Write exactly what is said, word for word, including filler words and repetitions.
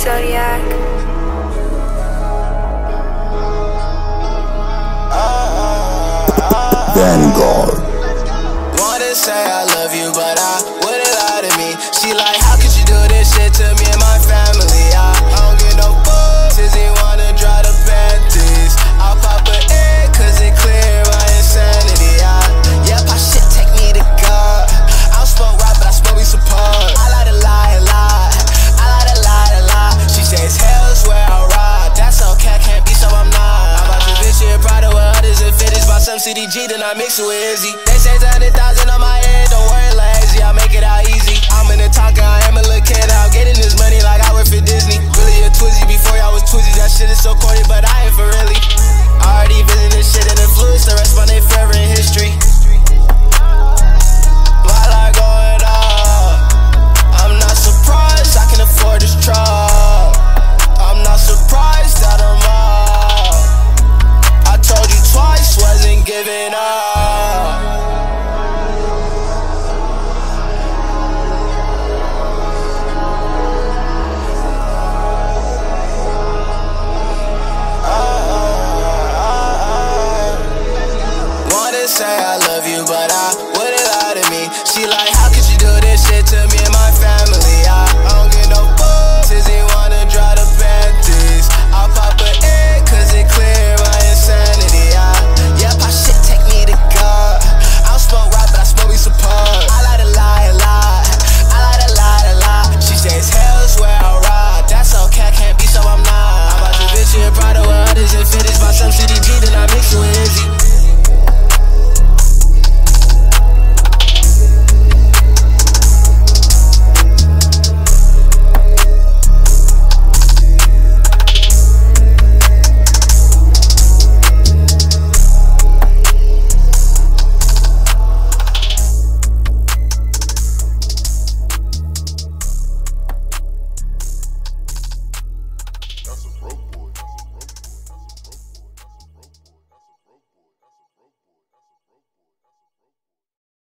Zodiac. Vanguard. Wanna say I love you, but I wouldn't lie to me. She like, how could you do this shit to me and my family? I don't get no fuck. Tizzy wanna dry the panties. I'll pop an egg, cause it clear my insanity. I, yeah, pop shit, take me to God. I don't smoke rock, but I smoke me some pug. I like to lie a lot. I like to lie a lot. She says, hell's where I ride. That's okay, can't be so I'm not. I'm about to bitch here, proud of what others and finished by some C D G, then I mix it with Izzy. They say a hundred thousand on my head, don't worry, lazy, I make it out easy. I'm in the talker, I am a little kid, I'm getting this money like I work for Disney. Really a Twizzy, before y'all was Twizzy, that shit is so corny, but I ain't for really. I already visit this shit in the fluid, so rest my name forever in history. Say I love you, but I wouldn't lie to me. She like, how could you do this shit to me and my family? I don't get no fuck. Tizzy wanna dry the panties. I'll pop an egg, cause it clear my insanity. I, yeah, pop shit, take me to God. I don't smoke rock, but I smoke me some pug. I like to lie a lot. I like to lie a lot. She says, hell's where I ride. That's okay, can't be so I'm not. I'm about to bitch you and proud of what others and finished by some C D G, then I mix you with Izzy. Broke.